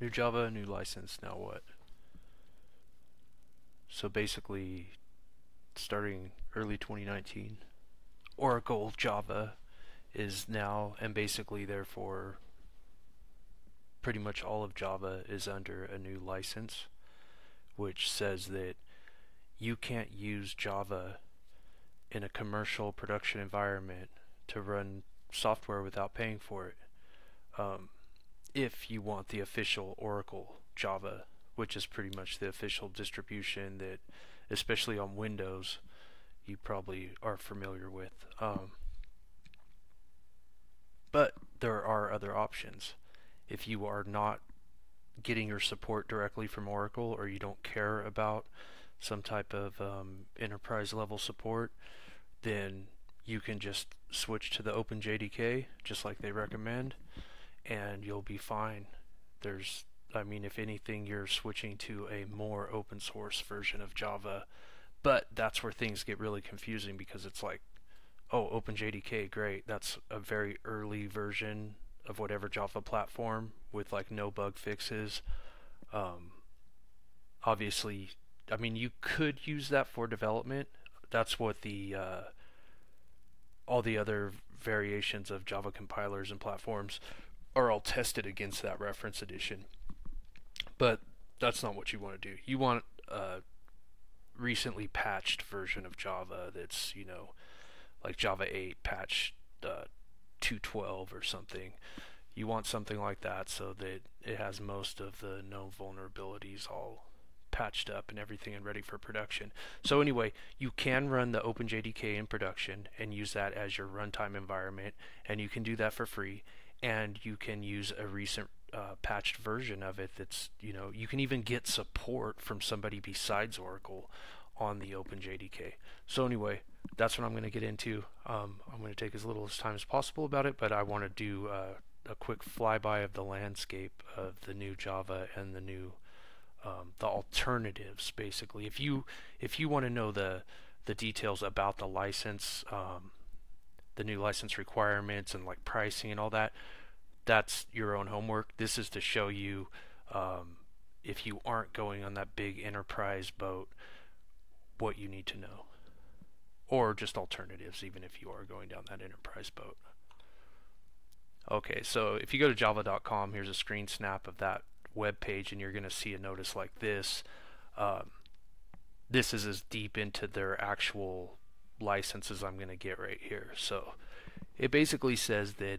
New Java, new license, now what? So basically, starting early 2019, Oracle Java is now, and basically therefore pretty much all of Java is under a new license, which says that you can't use Java in a commercial production environment to run software without paying for it, if you want the official Oracle Java, which is pretty much the official distribution that, especially on Windows, you probably are familiar with. But there are other options. If you are not getting your support directly from Oracle, or you don't care about some type of enterprise level support, then you can just switch to the OpenJDK, just like they recommend, and you'll be fine. There's, I mean, if anything, you're switching to a more open source version of Java, but that's where things get really confusing, because it's like, oh, OpenJDK, great, that's a very early version of whatever Java platform with like no bug fixes. Obviously, I mean, you could use that for development. That's what the all the other variations of Java compilers and platforms are all tested against that reference edition. But that's not what you want to do. You want a recently patched version of Java that's, you know, like Java 8 patch 2.12 or something. You want something like that so that it has most of the known vulnerabilities all patched up and everything and ready for production. So anyway, you can run the OpenJDK in production and use that as your runtime environment, and you can do that for free, and you can use a recent patched version of it that's, you know, you can even get support from somebody besides Oracle on the OpenJDK. So anyway, that's what I'm going to get into. I'm going to take as little as time as possible about it, but I want to do a quick flyby of the landscape of the new Java and the new the alternatives, basically. If you want to know the details about the license, the new license requirements and like pricing and all that, that's your own homework. This is to show you, if you aren't going on that big enterprise boat, what you need to know, or just alternatives even if you are going down that enterprise boat. Okay, so if you go to java.com, here's a screen snap of that web page, and you're going to see a notice like this. This is as deep into their actual licenses I'm going to get right here. So it basically says that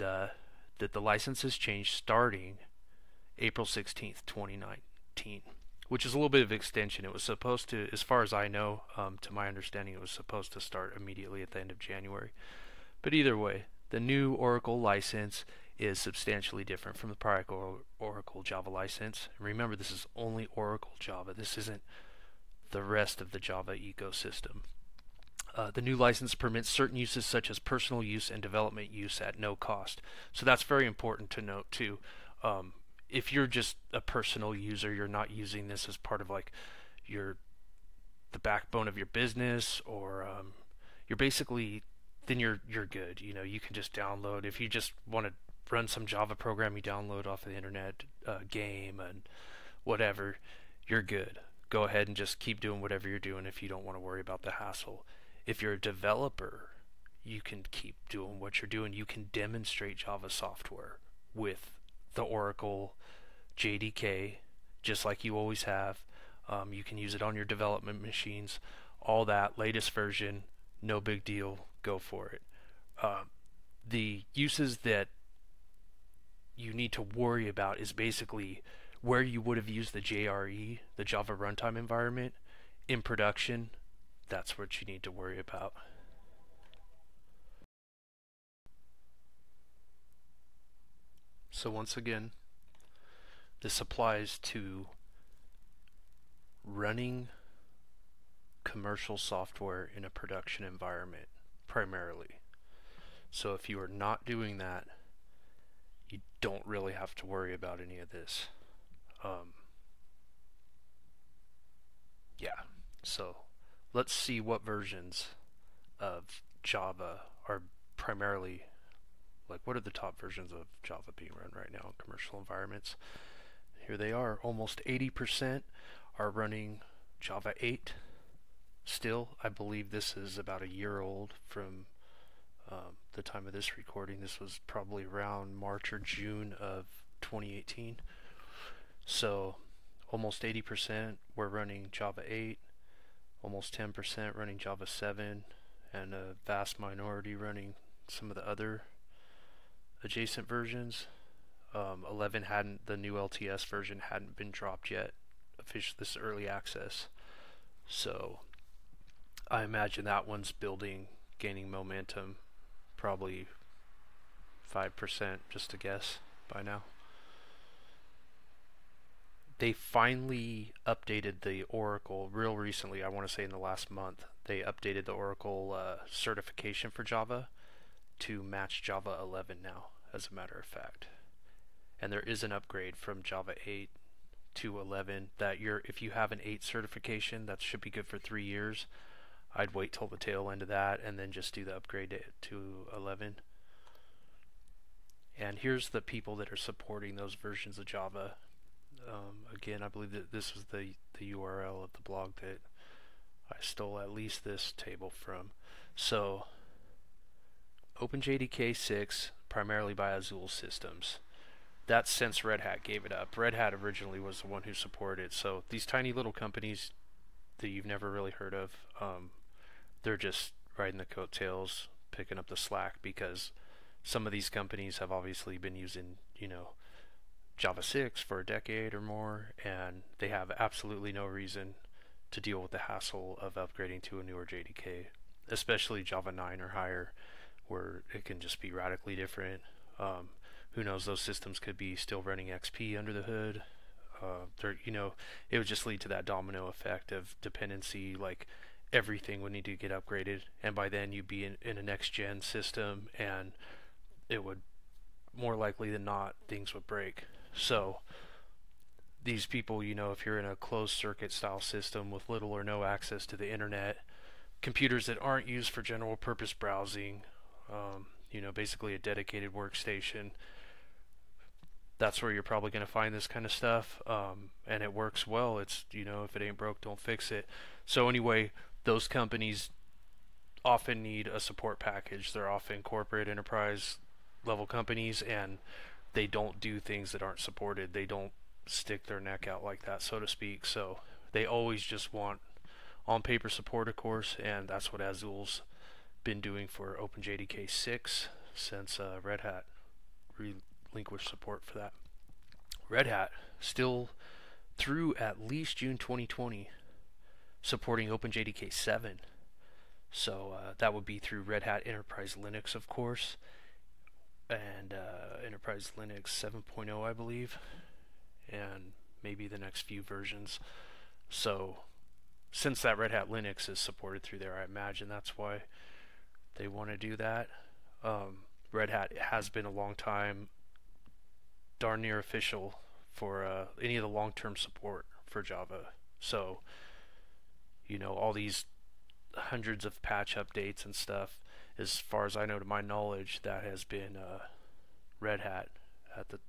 that the licenses change starting April 16th, 2019, which is a little bit of extension. It was supposed to, as far as I know, to my understanding, it was supposed to start immediately at the end of January. But either way, the new Oracle license is substantially different from the prior Oracle Java license. Remember, this is only Oracle Java. This isn't the rest of the Java ecosystem. The new license permits certain uses such as personal use and development use at no cost. So that's very important to note too. If you're just a personal user, you're not using this as part of like the backbone of your business, or you're basically, then you're good. You know, you can just download, if you just want to run some Java program you download off of the internet, game and whatever, you're good. Go ahead and just keep doing whatever you're doing if you don't want to worry about the hassle. If you're a developer, you can keep doing what you're doing. You can demonstrate Java software with the Oracle JDK, just like you always have. You can use it on your development machines, all that. Latest version, no big deal, go for it. The uses that you need to worry about is basically where you would have used the JRE, the Java runtime environment, in production. That's what you need to worry about. So once again, this applies to running commercial software in a production environment primarily. So if you are not doing that, you don't really have to worry about any of this. Yeah, so let's see what versions of Java are primarily, like what are the top versions of Java being run right now in commercial environments. here they are. Almost 80% are running Java 8 still. I believe this is about a year old from the time of this recording. This was probably around March or June of 2018. So almost 80% were running Java 8, almost 10% running Java 7, and a vast minority running some of the other adjacent versions. 11 hadn't, the new LTS version hadn't been dropped yet. Official, this is early access. So I imagine that one's building, gaining momentum, probably 5%, just a guess, by now. They finally updated the Oracle real recently. I want to say in the last month they updated the Oracle certification for Java to match Java 11 now, as a matter of fact. And there is an upgrade from Java 8 to 11 that you're, if you have an 8 certification, that should be good for 3 years. I'd wait till the tail end of that and then just do the upgrade to 11. And here's the people that are supporting those versions of Java. Again, I believe that this was the URL of the blog that I stole at least this table from. So OpenJDK 6, primarily by Azul Systems. That's since Red Hat gave it up. Red Hat originally was the one who supported it. So these tiny little companies that you've never really heard of, they're just riding the coattails, picking up the slack, because some of these companies have obviously been using, you know, Java 6 for a decade or more, and they have absolutely no reason to deal with the hassle of upgrading to a newer JDK, especially Java 9 or higher, where it can just be radically different. Who knows, those systems could be still running XP under the hood. You know, it would just lead to that domino effect of dependency, like everything would need to get upgraded, and by then you'd be in a next-gen system, and it would, more likely than not, things would break. So these people, you know, if you're in a closed circuit style system with little or no access to the internet, computers that aren't used for general purpose browsing, you know, basically a dedicated workstation, that's where you're probably going to find this kind of stuff. And it works well. It's, you know, if it ain't broke, don't fix it. So anyway, those companies often need a support package. They're often corporate enterprise level companies, and they don't do things that aren't supported. They don't stick their neck out like that, so to speak. So they always just want on paper support, of course, and that's what Azul's been doing for OpenJDK 6 since Red Hat relinquished support for that. Red Hat still through at least June 2020 supporting OpenJDK 7. So that would be through Red Hat Enterprise Linux, of course, and Enterprise Linux 7.0, I believe, and maybe the next few versions. So since that Red Hat Linux is supported through there, I imagine that's why they want to do that. Red Hat has been a long time, darn near official, for any of the long-term support for Java. So, you know, all these hundreds of patch updates and stuff, as far as I know, to my knowledge, that has been Red Hat at the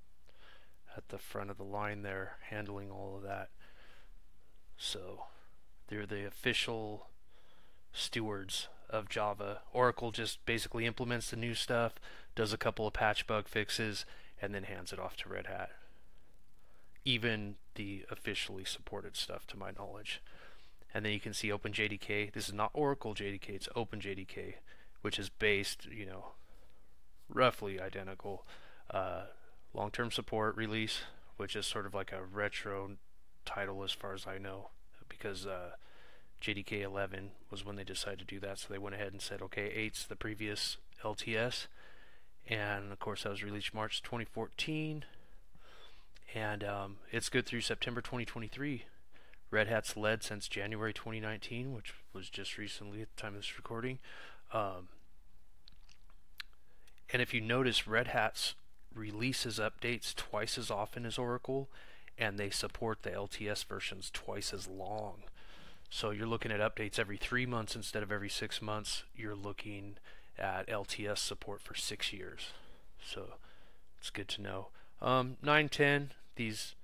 front of the line there, handling all of that. So they're the official stewards of Java. Oracle just basically implements the new stuff, does a couple of patch bug fixes, and then hands it off to Red Hat. Even the officially supported stuff, to my knowledge. And then you can see OpenJDK. This is not Oracle JDK, it's OpenJDK, which is based, you know, roughly identical. Long-term support release, which is sort of like a retro title as far as I know, because JDK 11 was when they decided to do that, so they went ahead and said, okay, 8's the previous LTS, and of course that was released March 2014, and it's good through September 2023. Red Hat's led since January 2019, which was just recently at the time of this recording. And if you notice, Red Hat's releases updates twice as often as Oracle, and they support the LTS versions twice as long. So you're looking at updates every 3 months instead of every 6 months. You're looking at LTS support for 6 years. So it's good to know. 9, 10, these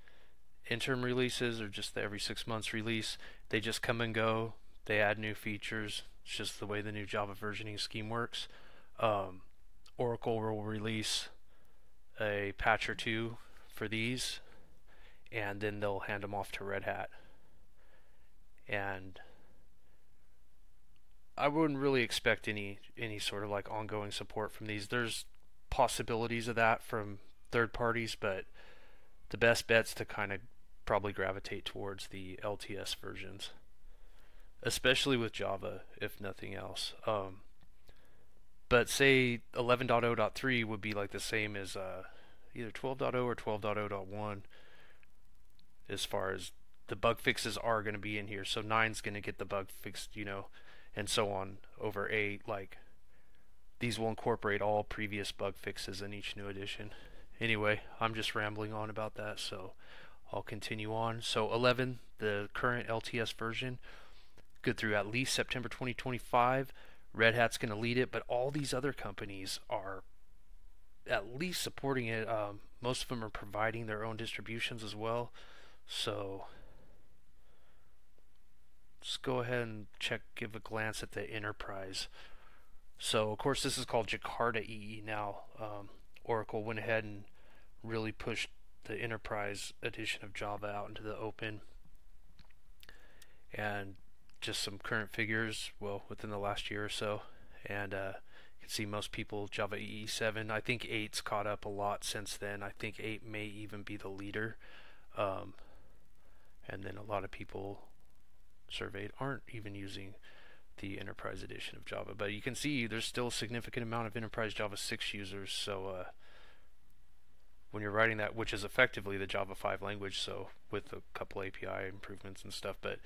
interim releases or just the every 6 months release. They just come and go. They add new features. It's just the way the new Java versioning scheme works. Oracle will release a patch or two for these, and then they'll hand them off to Red Hat. And I wouldn't really expect any sort of like ongoing support from these. There's possibilities of that from third parties, but the best bet's to kind of probably gravitate towards the LTS versions, especially with Java, if nothing else. But say 11.0.3 would be like the same as either 12.0 or 12.0.1 as far as the bug fixes are going to be in here. So 9's going to get the bug fixed, you know, and so on over 8. Like, these will incorporate all previous bug fixes in each new edition. Anyway, I'm just rambling on about that, so I'll continue on. So 11, the current LTS version, good through at least September 2025. Red Hat's going to lead it, but all these other companies are at least supporting it. Most of them are providing their own distributions as well. So let's go ahead and check, give a glance at the enterprise. So of course this is called Jakarta EE now. Oracle went ahead and really pushed the enterprise edition of Java out into the open. And just some current figures, well, within the last year or so. And you can see most people, Java EE 7, I think 8's caught up a lot since then. I think 8 may even be the leader. And then a lot of people surveyed aren't even using the enterprise edition of Java. But you can see there's still a significant amount of enterprise Java 6 users. So when you're writing that, which is effectively the Java 5 language, so with a couple API improvements and stuff, but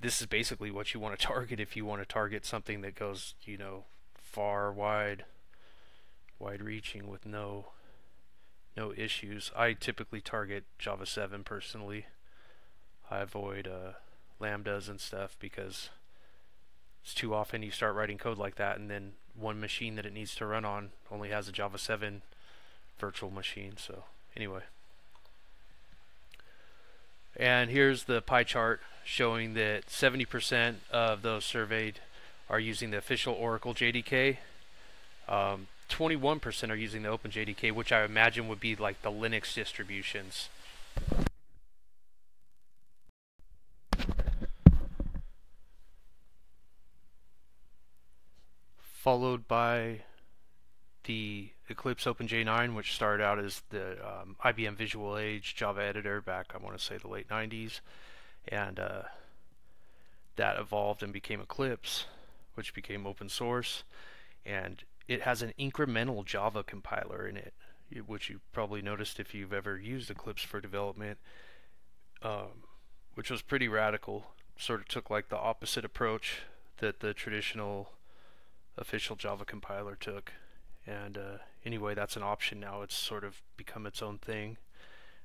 this is basically what you want to target if you want to target something that goes, you know, far, wide reaching with no issues. I typically target Java 7 personally. I avoid lambdas and stuff because it's too often you start writing code like that and then one machine that it needs to run on only has a Java 7 virtual machine. So anyway. And here's the pie chart showing that 70% of those surveyed are using the official Oracle JDK. 21% are using the OpenJDK, which I imagine would be like the Linux distributions. Followed by the Eclipse OpenJ9, which started out as the IBM Visual Age Java editor back, I want to say, the late 90s. And that evolved and became Eclipse, which became open source. And it has an incremental Java compiler in it, which you probably noticed if you've ever used Eclipse for development, which was pretty radical. Sort of took like the opposite approach that the traditional official Java compiler took. And anyway, that's an option now. It's sort of become its own thing,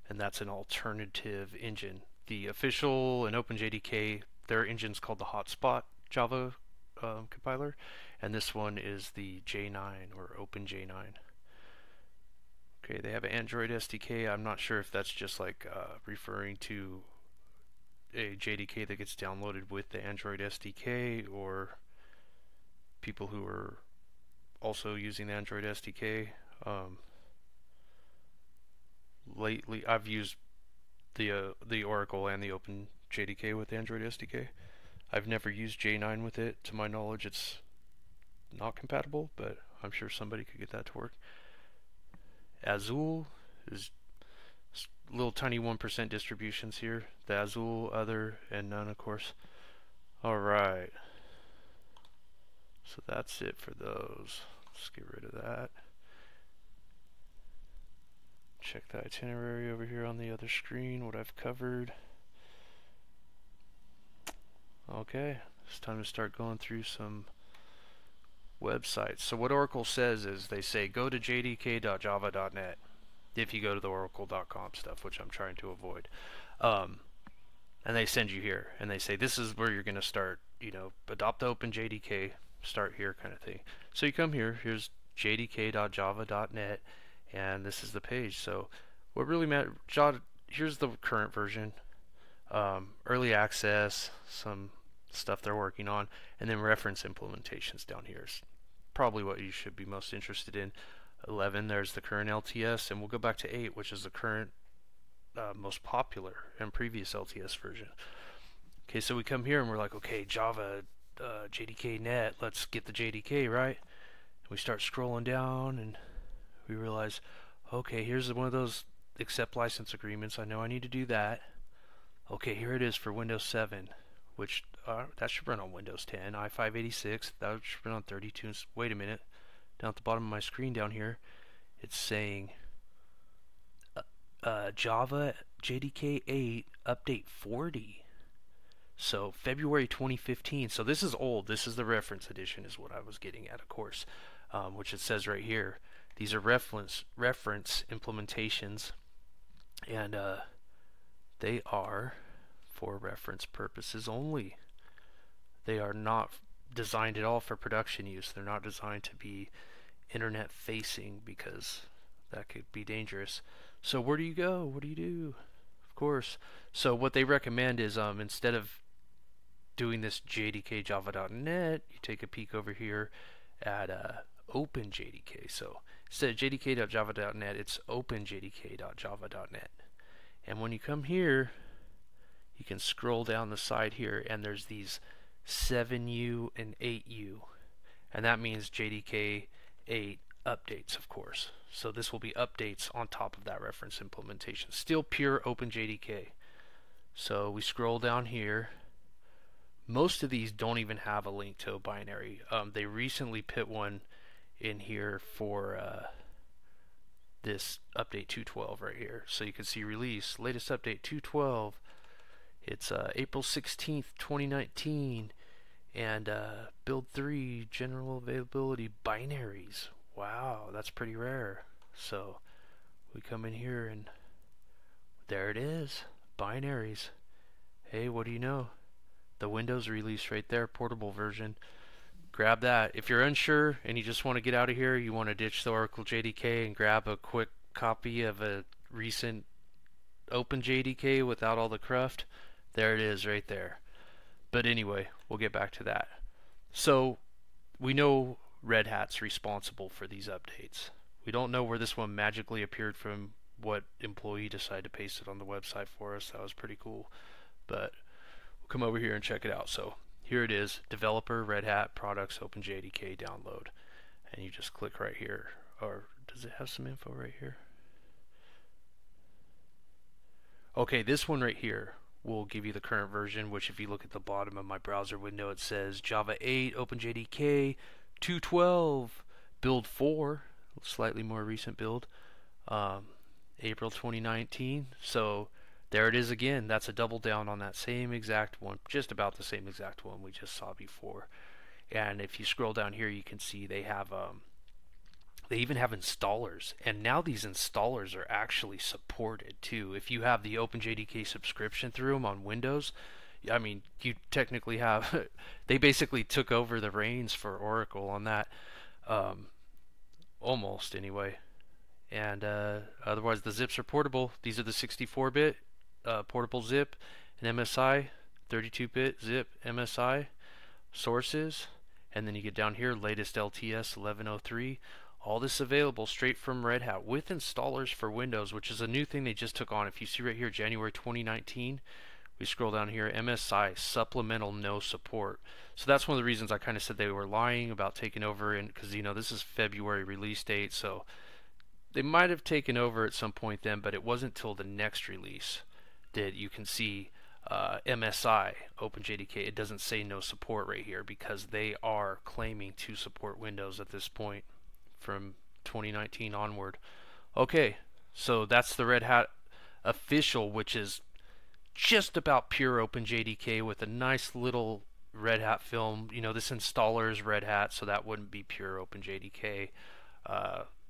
and that's an alternative engine. The official and OpenJDK, their engine's called the Hotspot Java compiler, and this one is the J9 or OpenJ9. Okay, they have an Android SDK. I'm not sure if that's just like referring to a JDK that gets downloaded with the Android SDK, or people who are also using the Android SDK. Lately, I've used the Oracle and the OpenJDK with the Android SDK. I've never used J9 with it. To my knowledge, it's not compatible, but I'm sure somebody could get that to work. Azul is little tiny 1% distributions here. The Azul, Other, and None, of course. All right. So that's it for those. Let's get rid of that. Check the itinerary over here on the other screen, what I've covered. Okay, it's time to start going through some websites. So what Oracle says is they say go to jdk.java.net if you go to the oracle.com stuff, which I'm trying to avoid. And they send you here, and they say this is where you're going to start, you know, adopt the OpenJDK, start here kind of thing. So you come here, here's jdk.java.net, and this is the page. So what really matters, here's the current version, early access, some stuff they're working on, and then reference implementations down here is probably what you should be most interested in. 11, there's the current LTS, and we'll go back to 8, which is the current most popular and previous LTS version. Okay, so we come here and we're like, okay, Java, JDK net, let's get the JDK, right? And we start scrolling down and we realize, okay, here's one of those accept license agreements. I know I need to do that. Okay, here it is for Windows 7, which that should run on Windows 10, i586, that should run on 32. Wait a minute, down at the bottom of my screen down here, it's saying Java JDK 8 update 40. So February 2015. So this is old. This is the reference edition, is what I was getting at, of course, which it says right here. These are reference implementations, and they are for reference purposes only. They are not designed at all for production use. They're not designed to be internet facing because that could be dangerous. So where do you go? What do you do? Of course. So what they recommend is instead of doing this JDKjava.net, you take a peek over here at OpenJDK. So instead of JDK.java.net, it's OpenJDK.java.net. And when you come here, you can scroll down the side here, and there's these 7U and 8U, and that means JDK 8 updates, of course. So this will be updates on top of that reference implementation, still pure OpenJDK. So we scroll down here. Most of these don't even have a link to a binary. They recently put one in here for this update 2.12 right here. So you can see release, latest update 2.12. It's April 16th, 2019, and build 3, general availability, binaries. Wow, that's pretty rare. So we come in here and there it is, binaries. Hey, what do you know? The Windows release right there, portable version. Grab that. If you're unsure and you just want to get out of here, you want to ditch the Oracle JDK and grab a quick copy of a recent OpenJDK without all the cruft, there it is right there. But anyway, we'll get back to that. So we know Red Hat's responsible for these updates. We don't know where this one magically appeared from, what employee decided to paste it on the website for us. That was pretty cool. But we'll come over here and check it out. So here it is, developer, Red Hat, products, OpenJDK download. And you just click right here. Or does it have some info right here? Okay, this one right here will give you the current version, which if you look at the bottom of my browser window, it says Java 8, OpenJDK, 2.12, build 4, slightly more recent build, April 2019. So there it is again. That's a double down on that same exact one, just about the same exact one we just saw before. And if you scroll down here, you can see they have they even have installers, and now these installers are actually supported too. If you have the OpenJDK subscription through them on Windows, I mean, you technically have they basically took over the reins for Oracle on that, almost anyway. And otherwise the zips are portable. These are the 64-bit portable zip and MSI, 32-bit zip, MSI sources, and then you get down here, latest LTS 1103. All this available straight from Red Hat with installers for Windows, which is a new thing they just took on. If you see right here, January 2019, we scroll down here, MSI, supplemental no support. So that's one of the reasons I kind of said they were lying about taking over, and because, you know, this is February release date, so they might have taken over at some point then, but it wasn't till the next release that you can see MSI, OpenJDK. It doesn't say no support right here because they are claiming to support Windows at this point from 2019 onward. Okay, so that's the Red Hat official, which is just about pure OpenJDK with a nice little Red Hat film. You know, this installer is Red Hat, so that wouldn't be pure OpenJDK.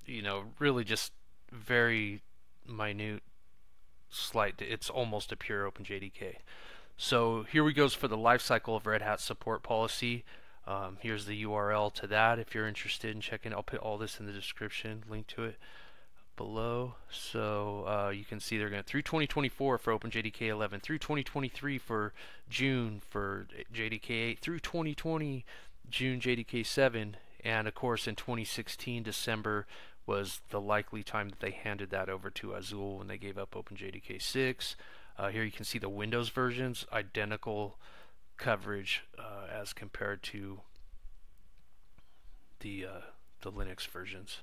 You know, really just very minute, slight. It's almost a pure OpenJDK. So here we go for the lifecycle of Red Hat support policy. Here's the URL to that if you're interested in checking. I'll put all this in the description, link to it. below. So you can see they're going through 2024 for OpenJDK 11, through 2023 for June for JDK 8, through 2020 June JDK 7, and of course in 2016 December was the likely time that they handed that over to Azul when they gave up OpenJDK 6. Here you can see the Windows versions, identical coverage as compared to the Linux versions.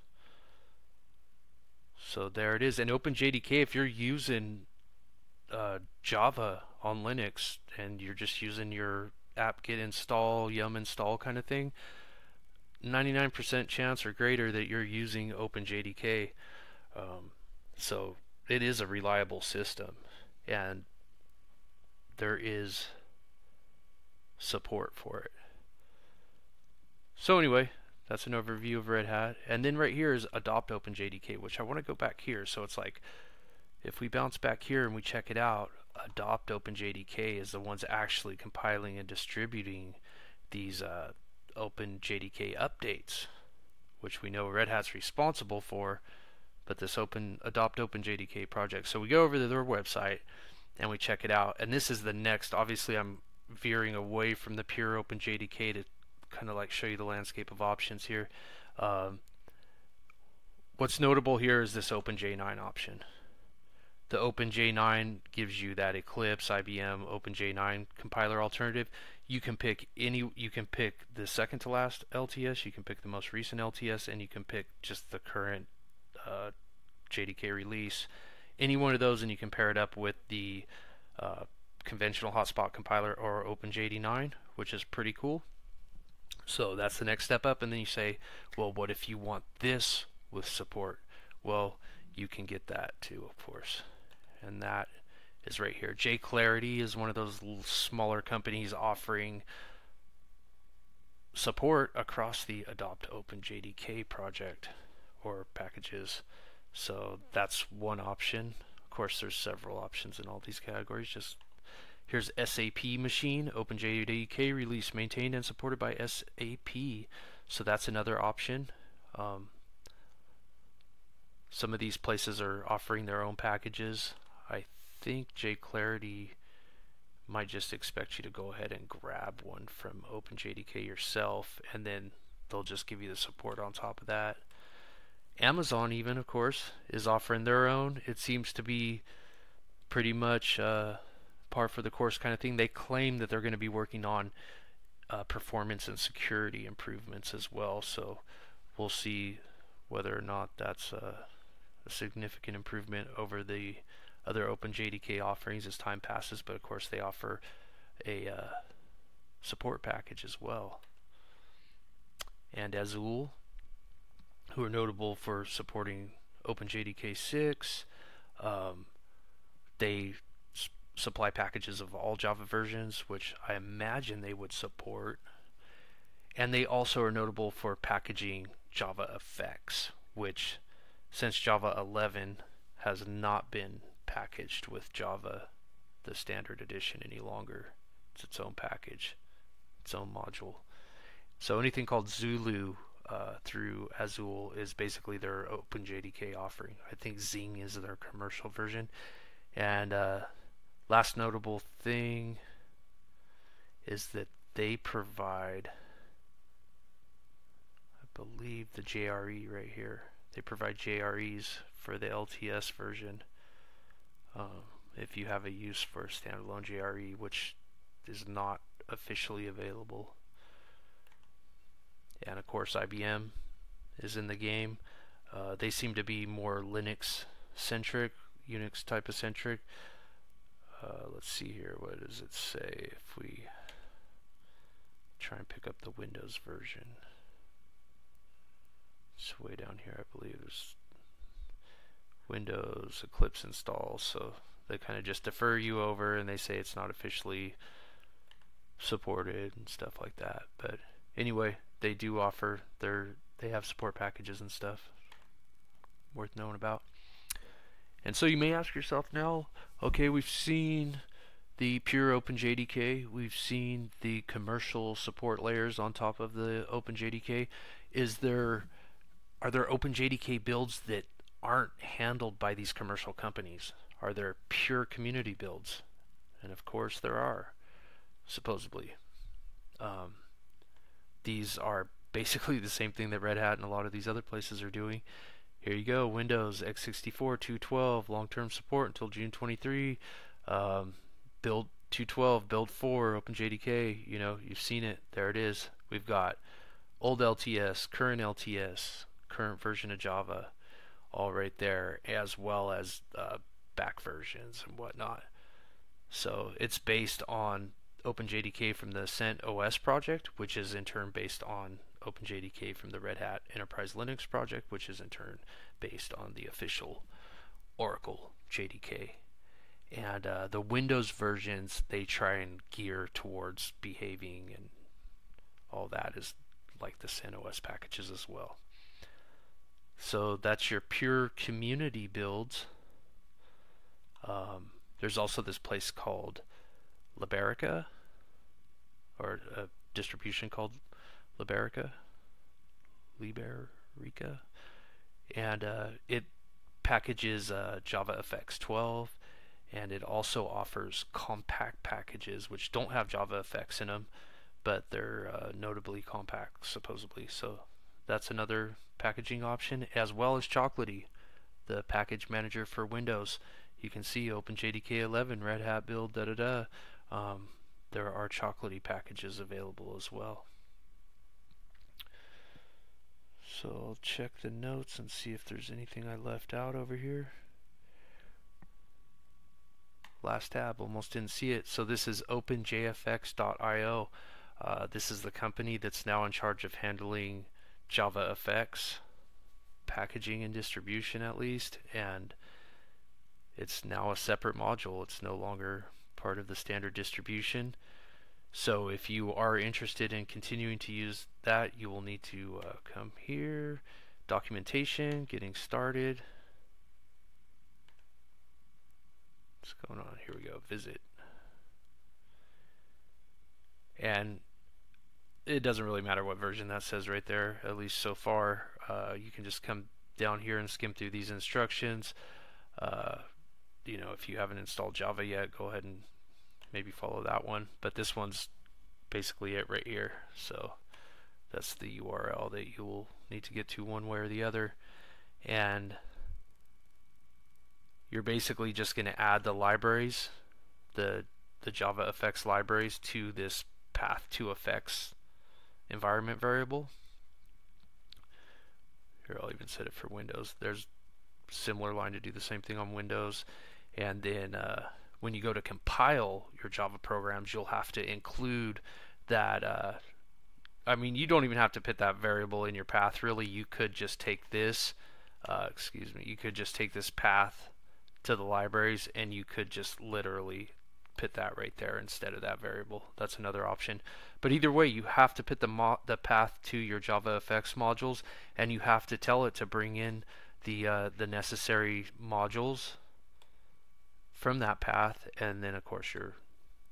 So there it is. And OpenJDK, if you're using Java on Linux and you're just using your apt-get install, yum install kind of thing, 99% chance or greater that you're using OpenJDK. So it is a reliable system, and there is support for it. So anyway, that's an overview of Red Hat. And then right here is Adopt OpenJDK, which I want to go back here. So it's like, if we bounce back here and we check it out, Adopt OpenJDK is the ones actually compiling and distributing these OpenJDK updates, which we know Red Hat's responsible for, but this Adopt OpenJDK project. So we go over to their website and we check it out. And this is the next, obviously I'm veering away from the pure OpenJDK to kind of like show you the landscape of options here. What's notable here is this OpenJ9 option. The OpenJ9 gives you that Eclipse IBM OpenJ9 compiler alternative. You can pick any. You can pick the second to last LTS. You can pick the most recent LTS, and you can pick just the current JDK release. Any one of those, and you can pair it up with the conventional Hotspot compiler or OpenJD9, which is pretty cool. So that's the next step up, and then you say, well, what if you want this with support? Well, you can get that too, of course, and that is right here. JClarity is one of those smaller companies offering support across the Adopt OpenJDK project or packages. So that's one option. Of course, there's several options in all these categories. Just here's SAP machine, OpenJDK release maintained and supported by SAP. So that's another option. Some of these places are offering their own packages. I think JClarity might just expect you to go ahead and grab one from OpenJDK yourself, and then they'll just give you the support on top of that. Amazon even, of course, is offering their own. It seems to be pretty much par for the course kind of thing. They claim that they're going to be working on performance and security improvements as well, so we'll see whether or not that's a significant improvement over the other OpenJDK offerings as time passes. But of course they offer a support package as well. And Azul, who are notable for supporting OpenJDK 6, they supply packages of all Java versions, which I imagine they would support, and they also are notable for packaging JavaFX, which since Java 11 has not been packaged with Java, the standard edition, any longer. It's its own package, its own module. So anything called Zulu through Azul is basically their OpenJDK offering. I think Zing is their commercial version. And last notable thing is that they provide, I believe, the JRE right here. They provide JREs for the LTS version. If you have a use for a standalone JRE, which is not officially available. And of course IBM is in the game. They seem to be more Linux centric, Unix type of centric. Let's see here, what does it say if we try and pick up the Windows version? It's way down here, I believe. There's Windows Eclipse install, so they kind of just defer you over and they say it's not officially supported and stuff like that. But anyway, they do offer they have support packages and stuff worth knowing about. And so you may ask yourself now, okay, we've seen the pure OpenJDK, we've seen the commercial support layers on top of the OpenJDK. Are there OpenJDK builds that aren't handled by these commercial companies? Are there pure community builds? And of course there are, supposedly. These are basically the same thing that Red Hat and a lot of these other places are doing. Here you go, Windows, x64, 2.12, long-term support until June 23, build 2.12, build 4, OpenJDK, you know, you've seen it, there it is. We've got old LTS, current LTS, current version of Java, all right there, as well as back versions and whatnot. So it's based on OpenJDK from the CentOS project, which is in turn based on OpenJDK from the Red Hat Enterprise Linux project, which is in turn based on the official Oracle JDK. And the Windows versions, they try and gear towards behaving, and all that is like the CentOS packages as well. So that's your pure community builds. There's also this place called Liberica, or a distribution called Liberica, and it packages JavaFX 12, and it also offers compact packages which don't have JavaFX in them, but they're notably compact, supposedly. So that's another packaging option, as well as Chocolatey, the package manager for Windows. You can see OpenJDK 11, Red Hat build, da-da-da. There are Chocolatey packages available as well. So I'll check the notes and see if there's anything I left out over here. Last tab, almost didn't see it. So this is OpenJFX.io. This is the company that's now in charge of handling JavaFX packaging and distribution, at least, and it's now a separate module. It's no longer part of the standard distribution. So if you are interested in continuing to use that, you will need to come here, documentation, getting started. What's going on? Here we go, visit. And it doesn't really matter what version that says right there, at least so far. You can just come down here and skim through these instructions. You know, if you haven't installed Java yet, go ahead and maybe follow that one, but this one's basically it right here. So that's the URL that you will need to get to one way or the other, and you're basically just going to add the libraries, the JavaFX libraries, to this path to effects environment variable. Here, I'll even set it for Windows. There's similar line to do the same thing on Windows. And then when you go to compile your Java programs, you'll have to include that. I mean, you don't even have to put that variable in your path, really. You could just take this you could just take this path to the libraries, and you could just literally put that right there instead of that variable. That's another option. But either way, you have to put the path to your JavaFX modules, and you have to tell it to bring in the necessary modules from that path, and then of course you're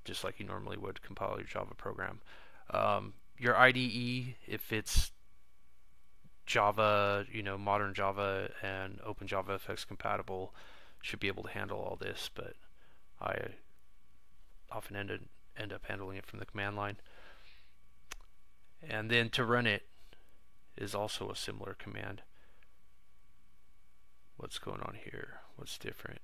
just like you normally would compile your Java program. Your IDE, if it's Java, you know, modern Java and Open JavaFX compatible, should be able to handle all this, but I often end up handling it from the command line. And then to run it is also a similar command. What's going on here? What's different?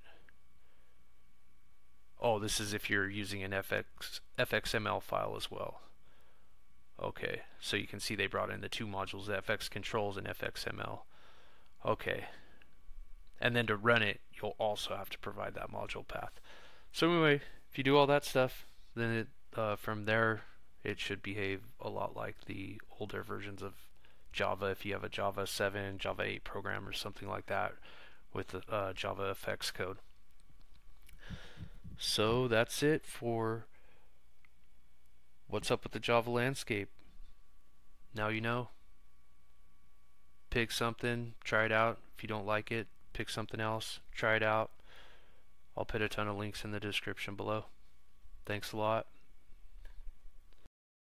Oh, this is if you're using an FXML file as well. Okay, so you can see they brought in the two modules, the FX controls and FXML. Okay, and then to run it, you'll also have to provide that module path. So anyway, if you do all that stuff, then it, from there, it should behave a lot like the older versions of Java. If you have a Java 7, Java 8 program or something like that with JavaFX code. So that's it for what's up with the Java landscape. Now you know. Pick something, try it out. If you don't like it, pick something else, try it out. I'll put a ton of links in the description below. Thanks a lot.